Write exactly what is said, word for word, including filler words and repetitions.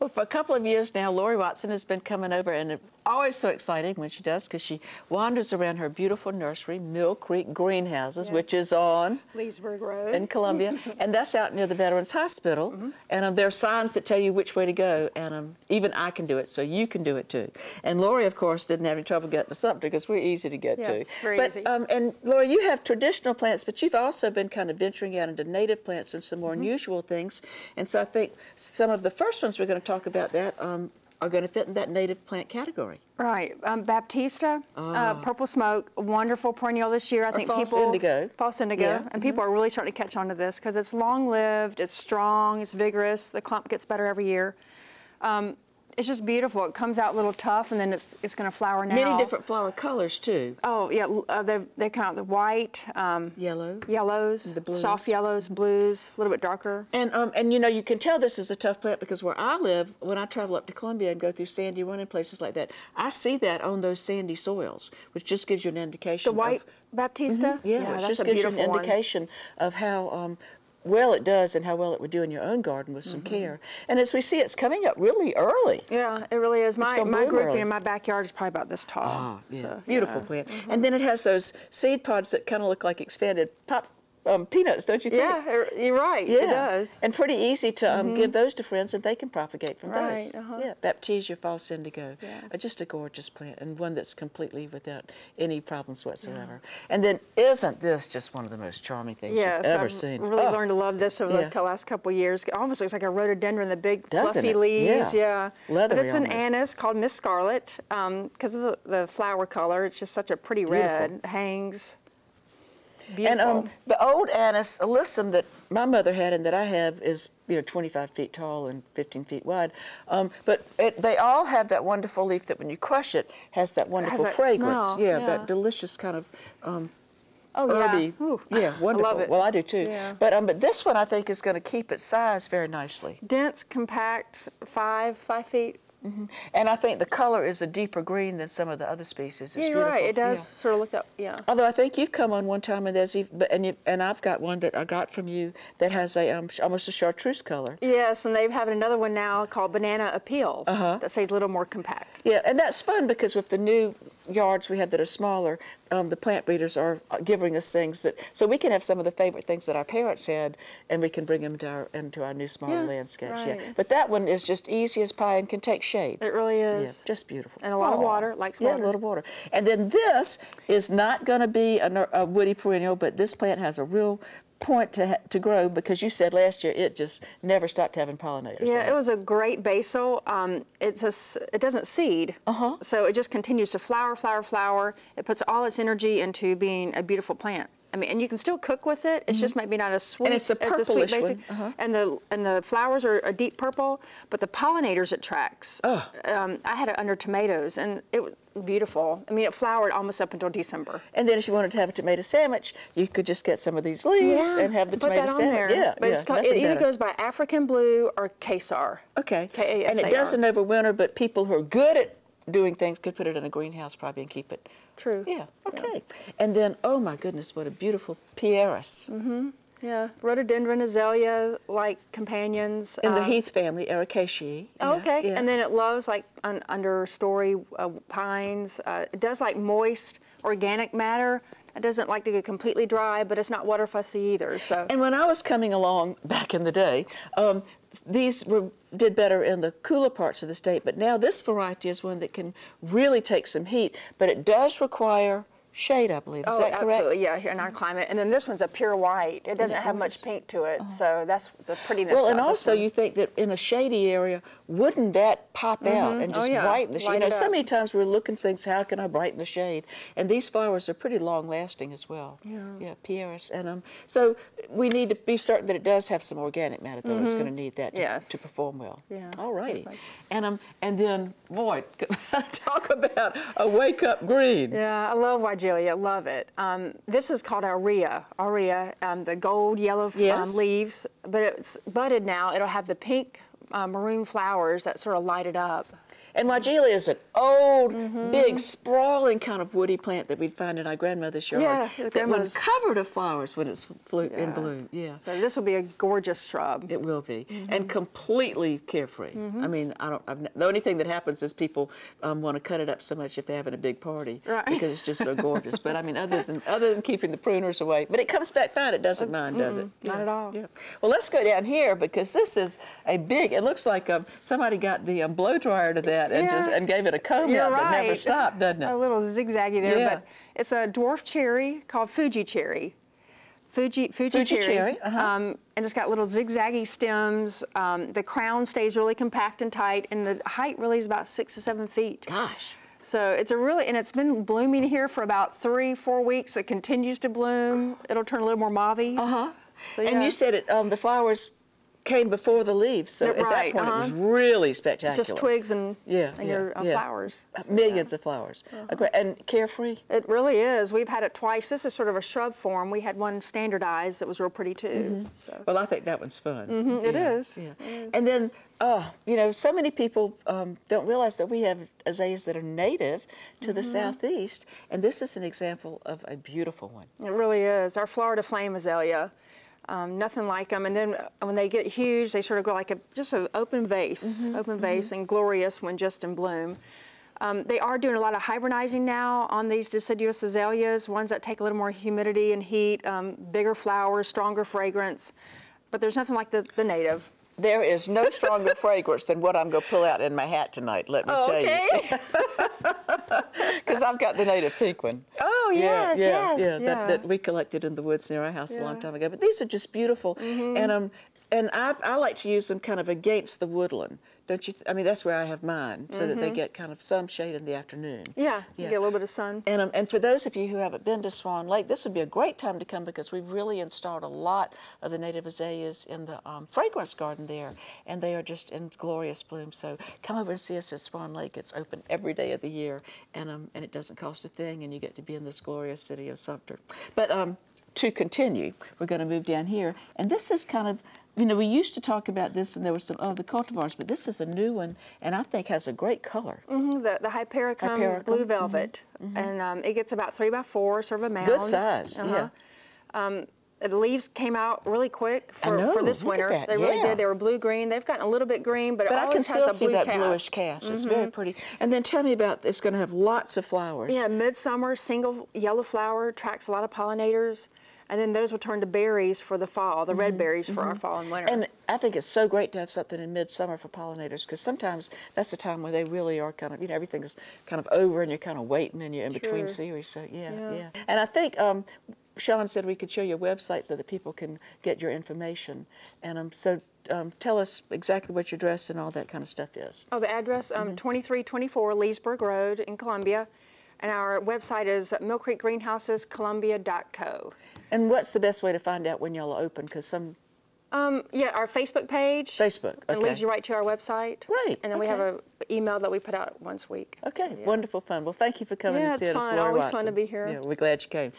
Well, for a couple of years now, Lori Watson has been coming over, and it's always so exciting when she does, because she wanders around her beautiful nursery, Mill Creek Greenhouses, yeah. which is on Leesburg Road in Columbia, and that's out near the Veterans Hospital. Mm-hmm. And um, there are signs that tell you which way to go, and um, even I can do it, so you can do it too. And Lori, of course, didn't have any trouble getting to Sumter because we're easy to get yes, to. Very but easy. Um, and Lori, you have traditional plants, but you've also been kind of venturing out into native plants and some more mm-hmm. unusual things. And so I think some of the first ones we're going to talk about that um, are going to fit in that native plant category. Right, um, Baptisia, oh. uh, Purple Smoke, wonderful perennial this year. I or think false people indigo, false indigo, yeah. and mm-hmm. people are really starting to catch on to this because it's long-lived, it's strong, it's vigorous. The clump gets better every year. Um, It's just beautiful. It comes out a little tough, and then it's it's going to flower now. Many different flower colors too. Oh yeah, uh, they they come out the white, um, yellow, yellows, the blues. Soft yellows, blues, a little bit darker. And um and you know you can tell this is a tough plant because where I live, when I travel up to Columbia and go through sandy running places like that, I see that on those sandy soils, which just gives you an indication. The white of, Baptisia. Mm-hmm, yeah, yeah, which that's just a gives you an one. indication of how. Um, well it does and how well it would do in your own garden with some mm-hmm. care. And as we see, it's coming up really early. Yeah, it really is. My, my group in my backyard is probably about this tall. Ah, yeah. So, beautiful yeah. plant. Mm-hmm. And then it has those seed pods that kind of look like expanded pop um, peanuts, don't you think? Yeah, you're right. Yeah. It does. And pretty easy to um, mm-hmm. give those to friends, and they can propagate from right. those. Uh-huh. Yeah, Baptisia false indigo. Yes. Uh, just a gorgeous plant, and one that's completely without any problems whatsoever. Yeah. And then, isn't this just one of the most charming things yes, you've ever I've seen? Really oh. learned to love this over yeah. the last couple of years. It almost looks like a rhododendron, the big Doesn't fluffy it? leaves. Yeah, yeah. Leathery. But it's an almost. anise called Miss Scarlett because um, of the, the flower color. It's just such a pretty red. Beautiful. Hangs. Beautiful. And um, the old anise, Illicium, that my mother had and that I have is, you know, twenty-five feet tall and fifteen feet wide. Um, but it, they all have that wonderful leaf that when you crush it has that wonderful has that fragrance. Smell. Yeah, yeah, that delicious kind of um, oh, herby. Yeah, Ooh. yeah wonderful. I love it. Well, I do too. Yeah. But um, but this one I think is going to keep its size very nicely. Dense, compact, five five feet. Mm-hmm. And I think the color is a deeper green than some of the other species. It's yeah, you're beautiful. right. It does yeah. sort of look up. Yeah. Although I think you've come on one time and there's even, and you, and I've got one that I got from you that has a um, almost a chartreuse color. Yes, and they have another one now called Banana Appeal uh-huh. that stays a little more compact. Yeah, and that's fun because with the new yards we have that are smaller, um, the plant breeders are giving us things that so we can have some of the favorite things that our parents had, and we can bring them to our, into our new smaller yeah, landscapes. Right. Yeah, but that one is just easy as pie and can take shade. It really is. Yeah, just beautiful. And a lot Aww. of water. Likes water. Yeah, a little water. And then this is not going to be a, a woody perennial, but this plant has a real point to, to grow because you said last year it just never stopped having pollinators. Yeah, it was a great basil. Um, it's a, it doesn't seed, uh-huh. so it just continues to flower, flower, flower. It puts all its energy into being a beautiful plant. I mean, and you can still cook with it. It's mm-hmm. just maybe not as sweet. And it's a purplish as a sweet one. Uh-huh. And the and the flowers are a deep purple, but the pollinators it tracks. Oh. Um, I had it under tomatoes, and it was beautiful. I mean, it flowered almost up until December. And then if you wanted to have a tomato sandwich, you could just get some of these leaves yeah. and have the Put tomato that on sandwich. There. Yeah, but yeah, it's called, it either better. goes by African blue or Caesar. Okay. K A S A R. And it doesn't overwinter, but people who are good at doing things could put it in a greenhouse probably and keep it. True. Yeah. Okay. Yeah. And then, oh my goodness, what a beautiful Pieris. Mm-hmm. Yeah. Rhododendron azalea-like companions. In um, the heath family, Ericaceae. Oh, okay. Yeah. And then it loves like an understory uh, pines. Uh, it does like moist organic matter. It doesn't like to get completely dry, but it's not waterfussy either. So. And when I was coming along back in the day, um, these were did better in the cooler parts of the state, but now this variety is one that can really take some heat, but it does require shade, I believe. Is oh, that correct? Absolutely, yeah, here in our climate. And then this one's a pure white. It doesn't have much pink to it, oh. so that's the prettiness. Well, and also you think that in a shady area, wouldn't that pop mm-hmm. out and just oh, yeah. brighten the shade? Light you know, so many times we're looking things, how can I brighten the shade? And these flowers are pretty long-lasting as well. Yeah, yeah, Pieris. And um, so we need to be certain that it does have some organic matter, though. Mm-hmm. It's going to need that to, yes. to perform well. Yeah. All righty. Like... And um, and then boy, talk about a wake-up green. Yeah, I love white. Julia, love it. Um, this is called Aurea, Aurea, um, the gold yellow yes. um, leaves, but it's budded now. It'll have the pink uh, maroon flowers that sort of light it up. And Weigela is an old, mm-hmm. big, sprawling kind of woody plant that we'd find in our grandmother's yard. Yeah, that grandmother's... was covered of flowers when it's flo yeah. in bloom. Yeah. So this will be a gorgeous shrub. It will be, mm-hmm. and completely carefree. Mm-hmm. I mean, I don't. I've, the only thing that happens is people um, want to cut it up so much if they're having a big party, right? Because it's just so gorgeous. But I mean, other than other than keeping the pruners away, but it comes back fine. It doesn't mind, mm-hmm. does it? Not yeah. at all. Yeah. Well, let's go down here because this is a big. It looks like um, somebody got the um, blow dryer to that. And yeah. just and gave it a comb out, right. But never stopped, doesn't it? A little zigzaggy there, yeah. But it's a dwarf cherry called Fuji cherry. Fuji Fuji, Fuji cherry, cherry. Uh-huh. um, and it's got little zigzaggy stems. Um, the crown stays really compact and tight, and the height really is about six to seven feet. Gosh. So it's a really, and it's been blooming here for about three, four weeks. It continues to bloom. It'll turn a little more mauvey. Uh huh. So, yeah. And you said it. Um, the flowers came before the leaves, so right. at that point uh-huh. it was really spectacular. Just twigs and, yeah, and yeah, your uh, yeah. flowers. Uh, so millions yeah. of flowers. Uh-huh. And carefree? It really is. We've had it twice. This is sort of a shrub form. We had one standardized that was real pretty too. Mm-hmm. So. Well, I think that one's fun. Mm-hmm. yeah. It is. Yeah. It is. And then, oh, you know, so many people um, don't realize that we have azaleas that are native to mm-hmm. the southeast, and this is an example of a beautiful one. It really is. Our Florida Flame Azalea. Um, nothing like them, and then when they get huge, they sort of go like a, just an open vase, mm-hmm, open mm-hmm. vase, and glorious when just in bloom. Um, they are doing a lot of hybridizing now on these deciduous azaleas, ones that take a little more humidity and heat, um, bigger flowers, stronger fragrance, but there's nothing like the, the native. There is no stronger fragrance than what I'm going to pull out in my hat tonight, let me oh, tell okay. you. Because I've got the native pink one. Oh, yes, yeah, yeah, yes. Yeah, yeah. That, that we collected in the woods near our house yeah. a long time ago. But these are just beautiful. Mm-hmm. And um, and I, I like to use them kind of against the woodland. Don't you? Th I mean, that's where I have mine, so mm-hmm. that they get kind of some shade in the afternoon. Yeah, yeah. You get a little bit of sun. And um, and for those of you who haven't been to Swan Lake, this would be a great time to come because we've really installed a lot of the native azaleas in the um, fragrance garden there, and they are just in glorious bloom. So come over and see us at Swan Lake. It's open every day of the year, and um, and it doesn't cost a thing, and you get to be in this glorious city of Sumter. But um, to continue, we're going to move down here, and this is kind of. You know, we used to talk about this, and there were some other cultivars, but this is a new one, and I think has a great color. Mm-hmm, the, the Hypericum, Hypericum Blue Velvet, mm-hmm. and um, it gets about three by four, sort of a mound. Good size, uh-huh. yeah. Um, the leaves came out really quick for, I know, for this winter. They yeah. really did. They were blue-green. They've gotten a little bit green, but, but it always I can still has a blue see that cast. Bluish cast. Mm-hmm. It's very pretty. And then tell me about it's going to have lots of flowers. Yeah, midsummer, single yellow flower attracts a lot of pollinators. And then those will turn to berries for the fall, the mm-hmm. red berries for mm-hmm. our fall and winter. And I think it's so great to have something in midsummer for pollinators because sometimes that's the time when they really are kind of, you know, everything's kind of over and you're kind of waiting and you're in sure. between series. So, yeah, yeah. yeah. And I think um, Sean said we could show you a website so that people can get your information. And um, so um, tell us exactly what your address and all that kind of stuff is. Oh, the address, um, mm-hmm. twenty-three twenty-four Leesburg Road in Columbia. And our website is Mill Creek Greenhouses, Columbia dot co. And what's the best way to find out when y'all are open? Because some... Um, yeah, our Facebook page. Facebook, okay. It leads you right to our website. Right, And then okay. we have an email that we put out once a week. Okay, so, yeah. wonderful fun. Well, thank you for coming yeah, to see us, Lori Watson. Yeah, it's fun. Always fun to be here. Yeah, we're glad you came.